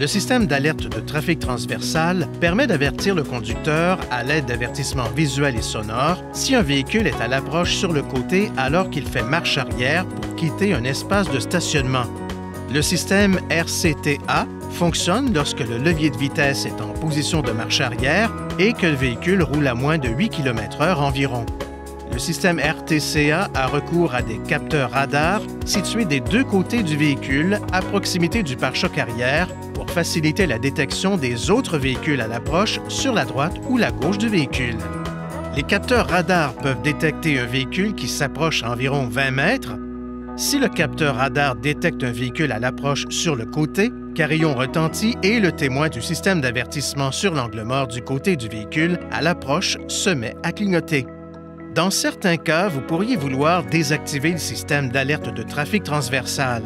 Le système d'alerte de trafic transversal permet d'avertir le conducteur à l'aide d'avertissements visuels et sonores si un véhicule est à l'approche sur le côté alors qu'il fait marche arrière pour quitter un espace de stationnement. Le système RCTA fonctionne lorsque le levier de vitesse est en position de marche arrière et que le véhicule roule à moins de 8 km/h environ. Le système RTCA a recours à des capteurs radars situés des deux côtés du véhicule à proximité du pare-choc arrière pour faciliter la détection des autres véhicules à l'approche sur la droite ou la gauche du véhicule. Les capteurs radars peuvent détecter un véhicule qui s'approche à environ 20 mètres. Si le capteur radar détecte un véhicule à l'approche sur le côté, carillon retentit et le témoin du système d'avertissement sur l'angle mort du côté du véhicule à l'approche se met à clignoter. Dans certains cas, vous pourriez vouloir désactiver le système d'alerte de trafic transversal.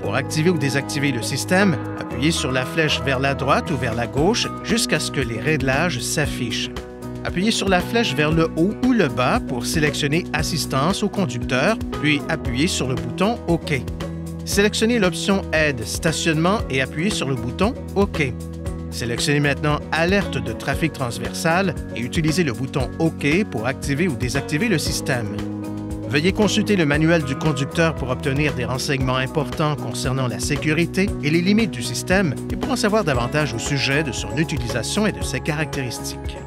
Pour activer ou désactiver le système, appuyez sur la flèche vers la droite ou vers la gauche jusqu'à ce que les réglages s'affichent. Appuyez sur la flèche vers le haut ou le bas pour sélectionner « Assistance au conducteur », puis appuyez sur le bouton « OK ». Sélectionnez l'option « Aide », « Stationnement » et appuyez sur le bouton « OK ». Sélectionnez maintenant « Alerte de trafic transversal » et utilisez le bouton « OK » pour activer ou désactiver le système. Veuillez consulter le manuel du conducteur pour obtenir des renseignements importants concernant la sécurité et les limites du système et pour en savoir davantage au sujet de son utilisation et de ses caractéristiques.